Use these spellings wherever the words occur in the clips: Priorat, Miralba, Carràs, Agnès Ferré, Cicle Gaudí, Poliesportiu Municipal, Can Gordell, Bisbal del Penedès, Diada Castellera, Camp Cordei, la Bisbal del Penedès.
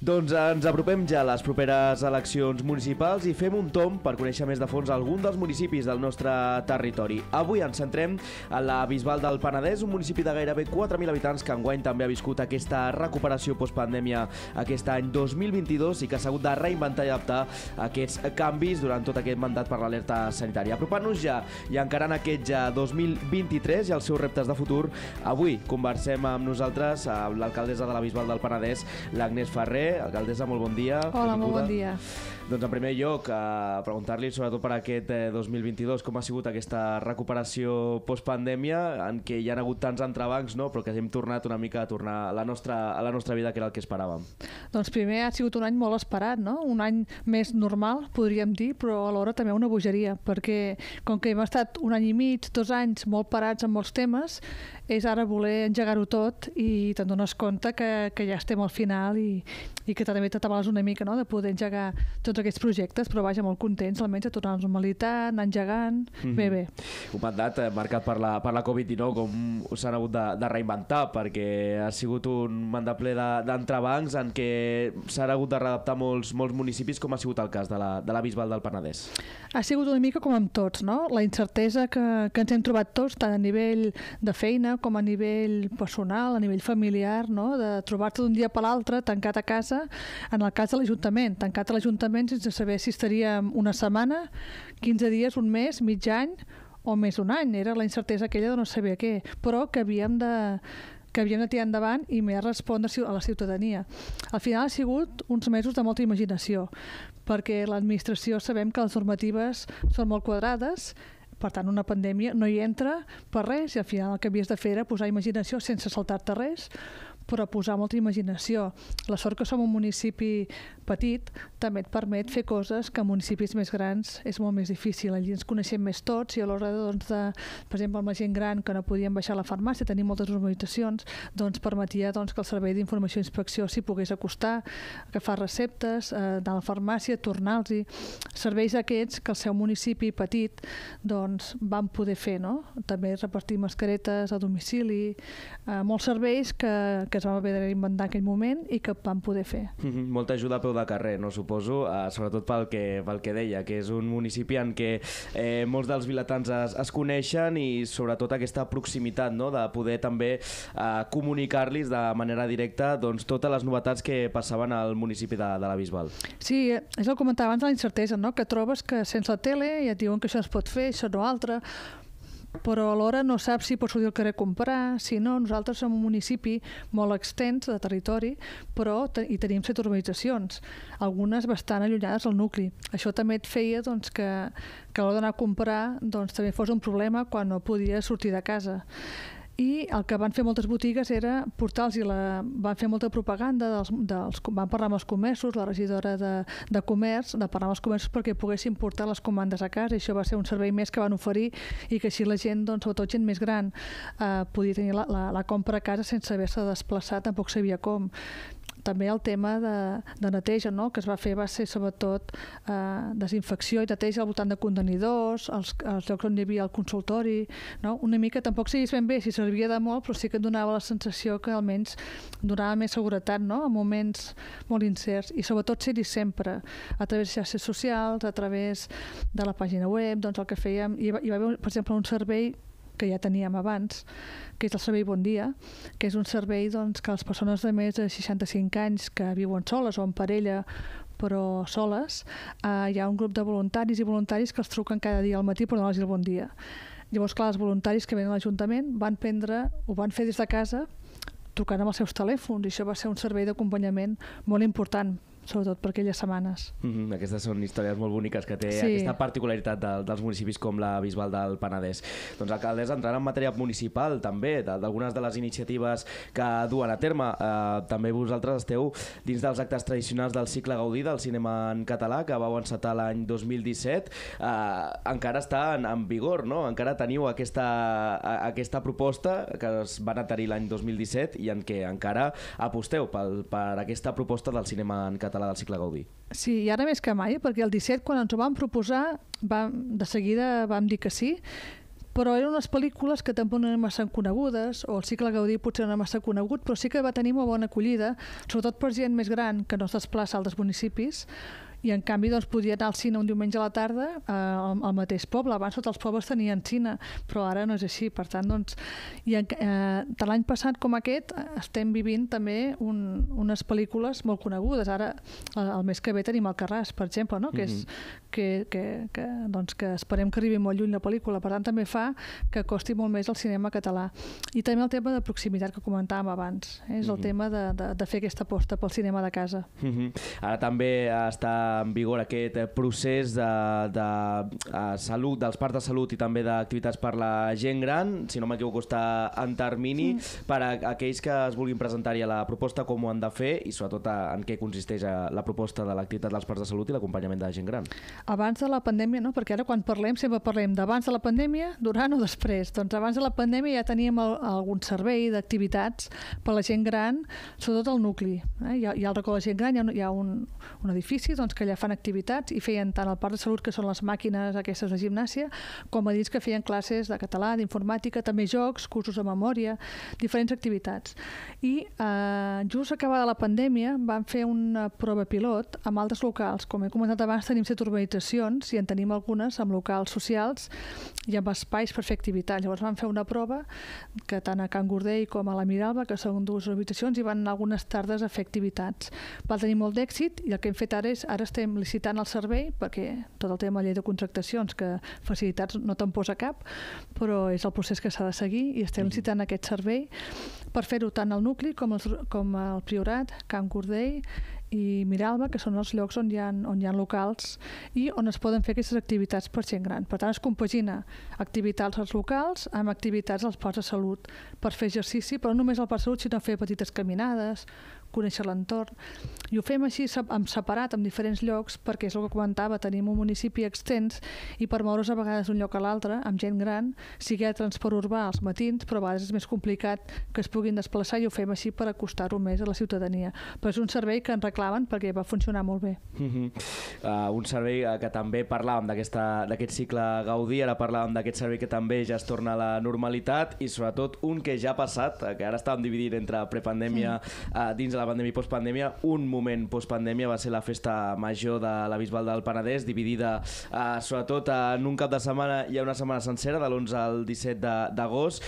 Doncs ens apropem ja a les properes eleccions municipals i fem un tomb per conèixer més de fons algun dels municipis del nostre territori. Avui ens centrem en la Bisbal del Penedès, un municipi de gairebé 4.000 habitants que enguany també ha viscut aquesta recuperació postpandèmia aquest any 2022 i que ha hagut de reinventar i adaptar aquests canvis durant tot aquest mandat per l'alerta sanitària. Apropant-nos ja i encarant aquest ja 2023 i els seus reptes de futur, avui conversem amb nosaltres amb l'alcaldessa de la Bisbal del Penedès, l'Agnès Ferré. Alcaldessa, molt bon dia. Hola, molt bon dia. Doncs en primer lloc, a preguntar-li sobretot per aquest 2022 com ha sigut aquesta recuperació postpandèmia en què hi ha hagut tants entrebancs, no? Però que hem tornat una mica a la nostra vida, que era el que esperàvem. Doncs primer ha sigut un any molt esperat, no? Un any més normal, podríem dir, però alhora també una bogeria, perquè com que hem estat un any i mig, 2 anys, molt parats en molts temes, és ara voler engegar-ho tot i te'n dones compte que ja estem al final i que també t'atabales una mica, no?, de poder engegar tots aquests projectes, però vaja, molt contents, almenys a tornar a la normalitat, anar engegant, bé. Un mandat marcat per la Covid-19, com s'han hagut de reinventar, perquè ha sigut un mandat ple d'entrebancs en què s'han hagut de readaptar molts municipis, com ha sigut el cas de la Bisbal del Penedès. Ha sigut una mica com amb tots, no?, la incertesa que ens hem trobat tots, tant a nivell de feina com a nivell personal, a nivell familiar, no?, de trobar-te d'un dia per l'altre, tancat a casa, en el cas de l'Ajuntament, tancat a l'Ajuntament sense saber si estaríem una setmana, 15 dies, un mes, mig any o més d'un any. Era la incertesa aquella de no saber què, però que havíem de tirar endavant i més respondre a la ciutadania. Al final ha sigut uns mesos de molta imaginació, perquè l'administració sabem que les normatives són molt quadrades. Per tant, una pandèmia no hi entra per res i al final el que havies de fer era posar imaginació sense saltar-te res, però posar molta imaginació. La sort que som un municipi petit també et permet fer coses que en municipis més grans és molt més difícil. Allí ens coneixem més tots i a l'hora, per exemple, amb la gent gran que no podien baixar a la farmàcia, tenir moltes urbanitzacions, doncs permetia que el Servei d'Informació i Inspecció s'hi pogués acostar, agafar receptes, anar a la farmàcia, tornar-los-hi. Serveis aquests que el seu municipi petit van poder fer, no? També repartir mascaretes a domicili, molts serveis que es van haver d'inventar en aquell moment i que van poder fer. Molta ajuda a peu de carrer, no, suposo, sobretot pel que deia, que és un municipi en què molts dels vilatans es coneixen i sobretot aquesta proximitat de poder també comunicar-los de manera directa totes les novetats que passaven al municipi de la Bisbal. Sí, és el que comentava abans, la incertesa, que trobes que sense la tele ja et diuen que això es pot fer, això no altre, però alhora no saps si pots sortir al carrer a comprar, si no. Nosaltres som un municipi molt extens de territori, però hi tenim 7 urbanitzacions, algunes bastant allunyades al nucli. Això també et feia que a l'hora d'anar a comprar també fos un problema quan no podies sortir de casa. I el que van fer moltes botigues era portar-los i van fer molta propaganda, van parlar amb els comerços, la regidora de comerç, de parlar amb els comerços perquè poguessin portar les comandes a casa. Això va ser un servei més que van oferir i que així la gent, sobretot gent més gran, podia tenir la compra a casa sense haver-se de desplaçar, tampoc sabia com. També el tema de neteja, el que es va fer va ser sobretot desinfecció i neteja al voltant de contenidors, els llocs on hi havia el consultori, una mica tampoc seguís ben bé si servia de molt, però sí que et donava la sensació que almenys donava més seguretat en moments molt incerts i sobretot ser-hi sempre, a través de xarxes socials, a través de la pàgina web, el que fèiem. Hi va haver, per exemple, un servei que ja teníem abans, que és el servei Bon Dia, que és un servei que les persones de més de 65 anys que viuen soles o en parella, però soles, hi ha un grup de voluntaris i voluntaris que els truquen cada dia al matí per donar-los el bon dia. Llavors, clar, els voluntaris que venen a l'Ajuntament ho van fer des de casa trucant amb els seus telèfons, i això va ser un servei d'acompanyament molt important, sobretot per aquelles setmanes. Aquestes són històries molt boniques que té aquesta particularitat dels municipis com la Bisbal del Penedès. Doncs l'alcaldessa entrarà en matèria municipal també, d'algunes de les iniciatives que duen a terme. També vosaltres esteu dins dels actes tradicionals del Cicle Gaudí del cinema en català que vau encetar l'any 2017. Encara està en vigor, no? Encara teniu aquesta proposta que es va aterrir l'any 2017 i en què encara aposteu per aquesta proposta del cinema en català del Cicle Gaudí. Sí, i ara més que mai, perquè el 17, quan ens ho vam proposar, de seguida vam dir que sí, però eren unes pel·lícules que tampoc no eren massa conegudes, o el Cicle Gaudí potser no era massa conegut, però sí que va tenir molt bona acollida, sobretot per gent més gran que no es desplaça a altres municipis, i en canvi doncs, podia anar al cine un diumenge a la tarda al mateix poble. Abans tots els pobles tenien cine, però ara no és així. Per tant, doncs, tant l'any passat com aquest estem vivint també unes pel·lícules molt conegudes. Ara, el mes que ve tenim el Carràs, per exemple, no? que esperem que arribi molt lluny la pel·lícula. Per tant, també fa que costi molt més el cinema català. I també el tema de proximitat que comentàvem abans. És el tema de fer aquesta aposta pel cinema de casa. Ara també està en vigor aquest procés de salut, dels parcs de salut i també d'activitats per la gent gran, si no m'equivoco està en termini, per a aquells que es vulguin presentar-hi a la proposta, com ho han de fer i sobretot en què consisteix la proposta de l'activitat dels parcs de salut i l'acompanyament de la gent gran. Abans de la pandèmia, no? Perquè ara quan parlem sempre parlem d'abans de la pandèmia, durant o després. Doncs abans de la pandèmia ja teníem algun servei d'activitats per la gent gran, sobretot al nucli. Hi ha el racó de la gent gran, hi ha un edifici que allà fan activitats i feien tant el parc de salut, que són les màquines aquestes de gimnàsia, com a dins que feien classes de català, d'informàtica, també jocs, cursos de memòria, diferents activitats. I just acabada la pandèmia vam fer una prova pilot amb altres locals. Com he comentat abans, tenim 7 urbanitzacions i en tenim algunes amb locals socials i amb espais per fer activitats. Llavors vam fer una prova que tant a Can Gordell com a la Miralba, que són 2 urbanitzacions, hi van anar algunes tardes a fer activitats. Va tenir molt d'èxit i el que hem fet ara és ara estem licitant el servei, perquè tot el tema de la llei de contractacions, que facilitats no te'n posa cap, però és el procés que s'ha de seguir i estem licitant aquest servei per fer-ho tant al nucli com al Priorat, Camp Cordei i Miralba, que són els llocs on hi ha locals i on es poden fer aquestes activitats per gent gran. Per tant, es compagina activitats als locals amb activitats als parcs de salut per fer exercici, però no només al parc de salut, sinó fer petites caminades, conèixer l'entorn. I ho fem així separat, en diferents llocs, perquè és el que comentava, tenim un municipi extens i per moure's a vegades d'un lloc a l'altre, amb gent gran, sigui a transport urbà als matins, però a vegades és més complicat que es puguin desplaçar i ho fem així per acostar-ho més a la ciutadania. Però és un servei que en reclamen perquè va funcionar molt bé. Un servei que també parlàvem d'aquest Cicle Gaudí, ara parlàvem d'aquest servei que també ja es torna a la normalitat i sobretot un que ja ha passat, que ara estàvem dividint entre prepandèmia dins la pandèmia i postpandèmia. Un moment postpandèmia va ser la festa major de la Bisbal del Penedès, dividida sobretot en un cap de setmana i una setmana sencera, de l'11 al 17 d'agost.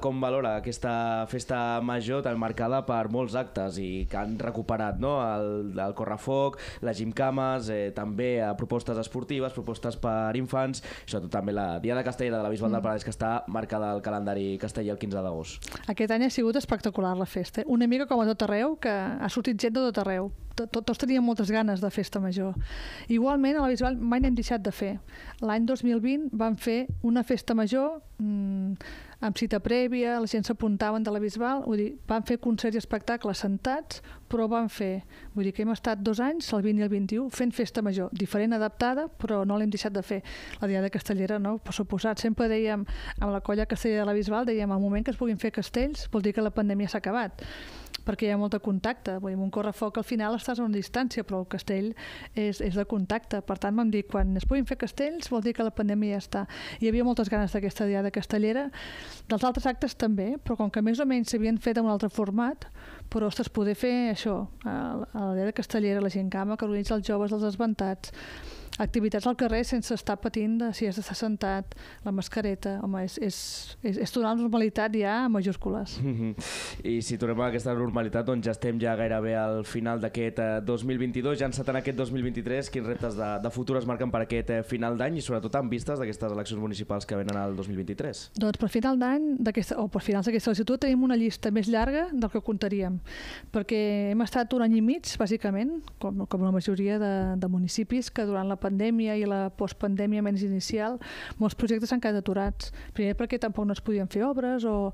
Com valora aquesta festa major tan marcada per molts actes i que han recuperat el correfoc, les gimcames, també propostes esportives, propostes per infants, sobretot també la Diada Castellera de la Bisbal del Penedès, que està marcada al calendari castellà el 15 d'agost. Aquest any ha sigut espectacular la festa, una mica com a tot arreu, que ha sortit gent de tot arreu. Tots teníem moltes ganes de festa major. Igualment, a la Bisbal mai n'hem deixat de fer. L'any 2020 vam fer una festa major amb cita prèvia, la gent s'apuntaven de la Bisbal, van fer concerts i espectacles sentats, però van fer. Vull dir que hem estat 2 anys, el 20 i el 21, fent festa major, diferent, adaptada, però no l'hem deixat de fer. La Diada Castellera, no? Per suposat, sempre dèiem, amb la colla castellera de la Bisbal, dèiem, al moment que es puguin fer castells, vol dir que la pandèmia s'ha acabat, perquè hi ha molt de contacte. Vull dir, amb un correfoc al final estàs a una distància, però el castell és de contacte. Per tant, vam dir, quan es puguin fer castells, vol dir que la pandèmia ja està. Hi havia moltes ganes d'aquesta Diada Castellera, dels altres actes també, però com que més o menys s'havien fet en un altre format, però, ostres, poder fer això, a la Diada Castellera, la gincama, que organitza els joves, els desventats, activitats al carrer sense estar patint si has d'estar sentat, la mascareta, home, és tornar a la normalitat ja a majúscules. I si tornem a aquesta normalitat, doncs ja estem ja gairebé al final d'aquest 2022, ja encetant aquest 2023, quins reptes de futur es marquen per aquest final d'any i sobretot en vistes d'aquestes eleccions municipals que venen al 2023? Doncs per final d'any, o per finals d'aquesta legislatura, tenim una llista més llarga del que comptaríem, perquè hem estat un any i mig, bàsicament, com la majoria de municipis, que durant la pandèmia i la postpandèmia menys inicial, molts projectes s'han quedat aturats. Primer perquè tampoc no es podien fer obres o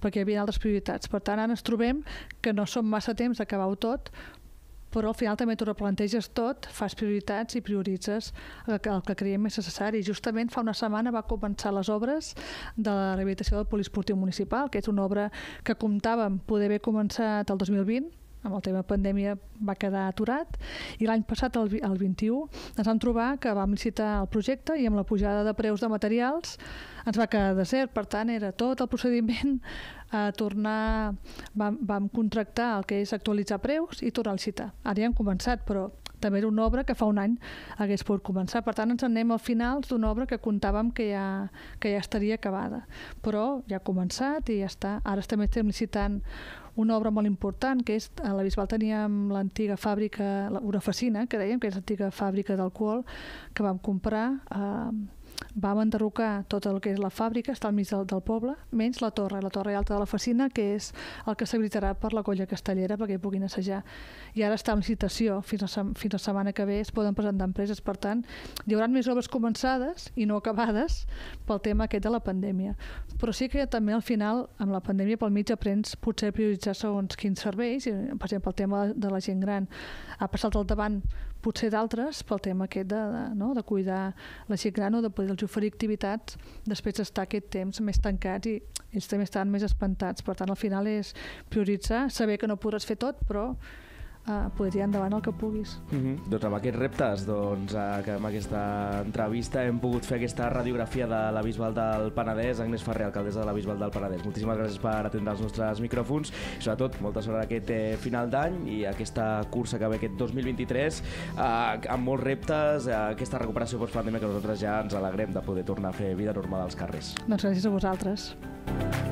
perquè hi havia altres prioritats. Per tant, ara ens trobem que no som massa temps d'acabar-ho tot, però al final també t'ho replanteges tot, fas prioritats i prioritzes el que creiem més necessari. Justament fa una setmana va començar les obres de la rehabilitació del Poliesportiu Municipal, que és una obra que comptàvem poder haver començat el 2020, amb el tema pandèmia va quedar aturat, i l'any passat, el 21, ens vam trobar que vam licitar el projecte i amb la pujada de preus de materials ens va quedar desert. Per tant, era tot el procediment a tornar... Vam contractar el que és actualitzar preus i tornar a licitar. Ara ja hem començat, però també era una obra que fa un any hagués pogut començar. Per tant, ens anem al final d'una obra que comptàvem que ja estaria acabada. Però ja ha començat i ja està. Ara també estem licitant una obra molt important, que és, a la Bisbal teníem l'antiga fàbrica, una oficina, que dèiem, que és l'antiga fàbrica d'alcohol, que vam comprar, vam enderrocar tot el que és la fàbrica, està al mig del poble, menys la torre alta de l'oficina, que és el que s'habilitarà per la colla castellera perquè puguin assajar. I ara està en licitació, fins la setmana que ve es poden presentar empreses. Per tant, hi haurà més obres començades i no acabades pel tema aquest de la pandèmia. Però sí que també al final, amb la pandèmia pel mig, aprens potser a prioritzar segons quins serveis, per exemple, el tema de la gent gran ha passat al davant potser d'altres pel tema aquest de cuidar la gent gran o de poder els oferir activitats després d'estar aquest temps més tancats, i ells també estan més espantats. Per tant, al final és prioritzar, saber que no podràs fer tot, però poder tirar endavant el que puguis. Doncs amb aquests reptes, que amb aquesta entrevista hem pogut fer aquesta radiografia de la Bisbal del Penedès. Agnès Ferré, alcaldessa de la Bisbal del Penedès, moltíssimes gràcies per atendre els nostres micròfons i sobretot molta sort aquest final d'any i aquesta cursa que ve aquest 2023 amb molts reptes, aquesta recuperació postpandèmia que nosaltres ja ens alegrem de poder tornar a fer vida normal als carrers. Doncs gràcies a vosaltres.